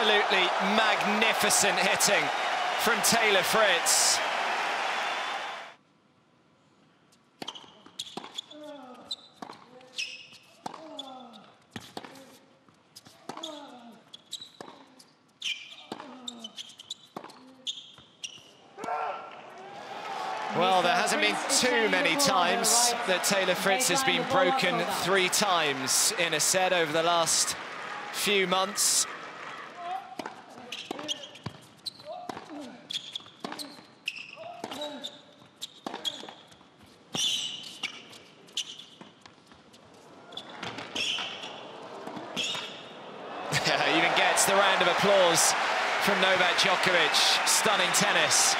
absolutely magnificent hitting from Taylor Fritz. Well, there hasn't been too many times that Taylor Fritz has been broken three times in a set over the last few months. Even gets the round of applause from Novak Djokovic. Stunning tennis.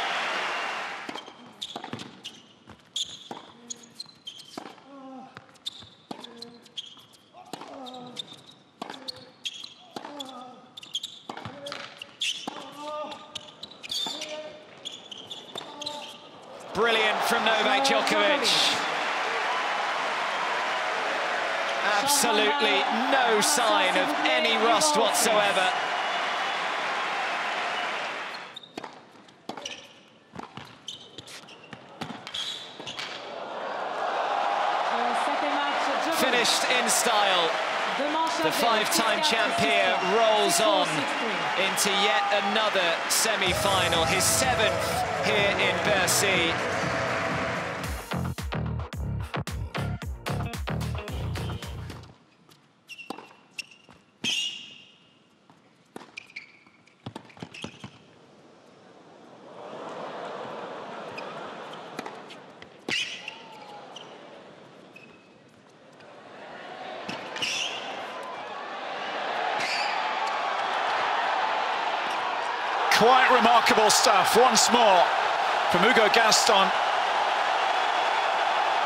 Brilliant from Novak Djokovic. Absolutely no sign of any rust whatsoever. Finished in style. The five-time champ here rolls on into yet another semi-final, his seventh here in Bercy. Quite remarkable stuff once more from Ugo Gaston.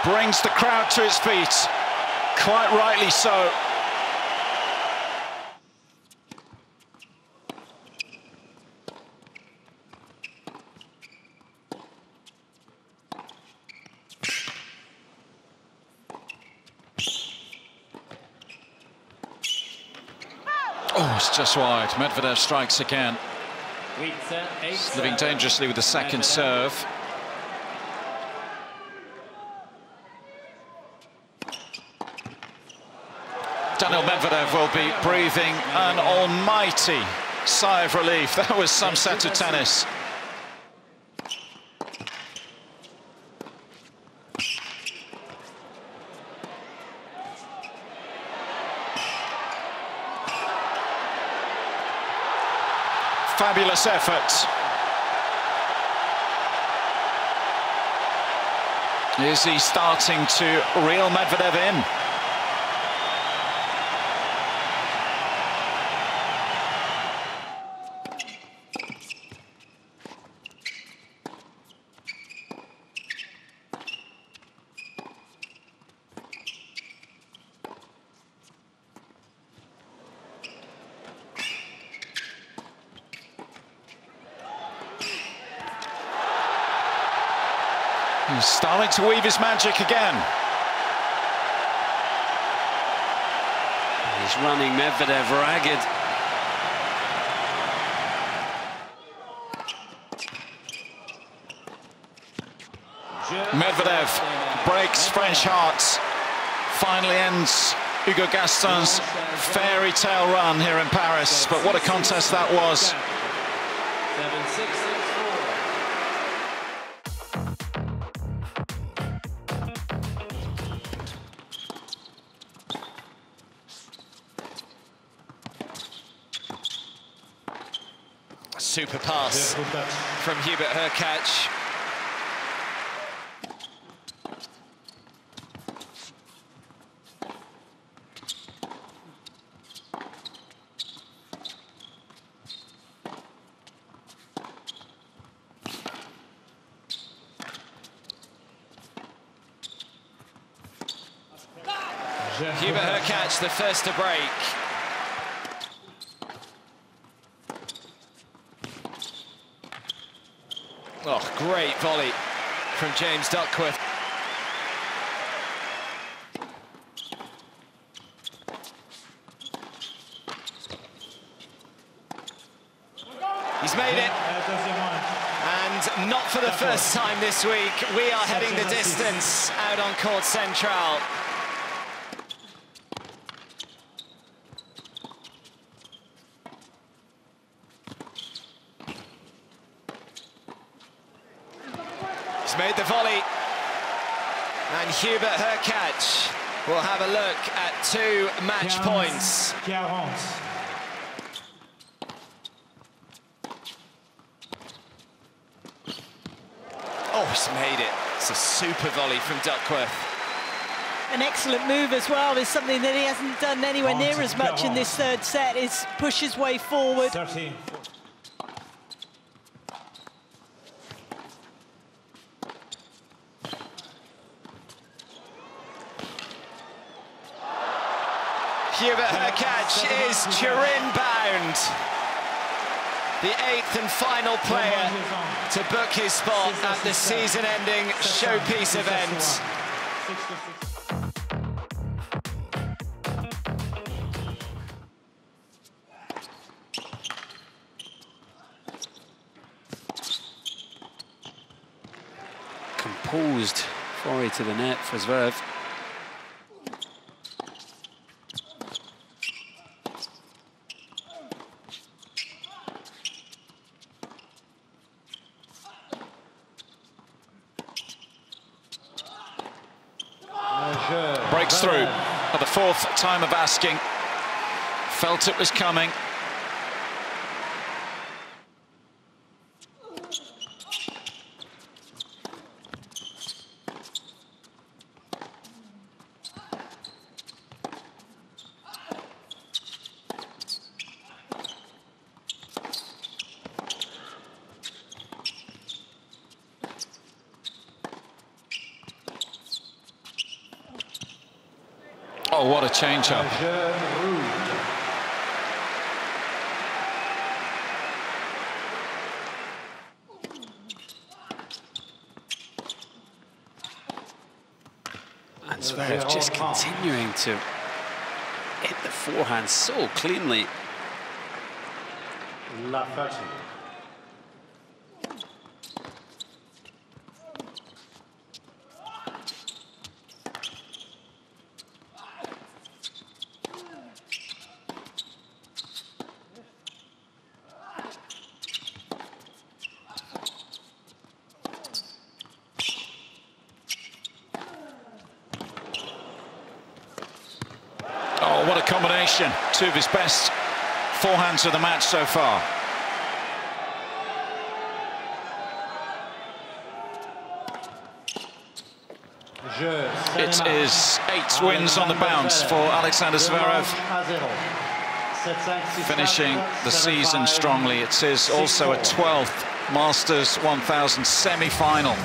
Brings the crowd to its feet, quite rightly so. Oh, it's just wide. Medvedev strikes again. He's living dangerously with the second serve. Daniil Medvedev will be breathing an almighty sigh of relief. That was some set of tennis. Fabulous effort. Is he starting to reel Medvedev in? He's starting to weave his magic again. He's running Medvedev ragged. Medvedev breaks French hearts. Finally ends Ugo Gaston's fairy tale run here in Paris. But what a contest that was. Super pass from Hubert Hurkacz. Hubert Hurkacz, the first to break. Oh, great volley from James Duckworth. And not for the first time this week, we are heading the distance out on Court Central. He's made the volley. And Hubert Hurkacz will have a look at 2 match points. Oh, he's made it. It's a super volley from Duckworth. An excellent move as well. It's something that he hasn't done anywhere near as much in this third set, is push his way forward. 13. Hubert Hurkacz is Turin-bound. The 8th and final player to book his spot at the season-ending showpiece event. Composed foray to the net for Zverev. Breaks through at the 4th time of asking. Felt it was coming. Oh, what a change-up. And Zverev just continuing to hit the forehand so cleanly. What a combination. 2 of his best forehands of the match so far. It is 8 wins on the bounce for Alexander Zverev. Finishing the season strongly. It is also a 12th Masters 1000 semi-final.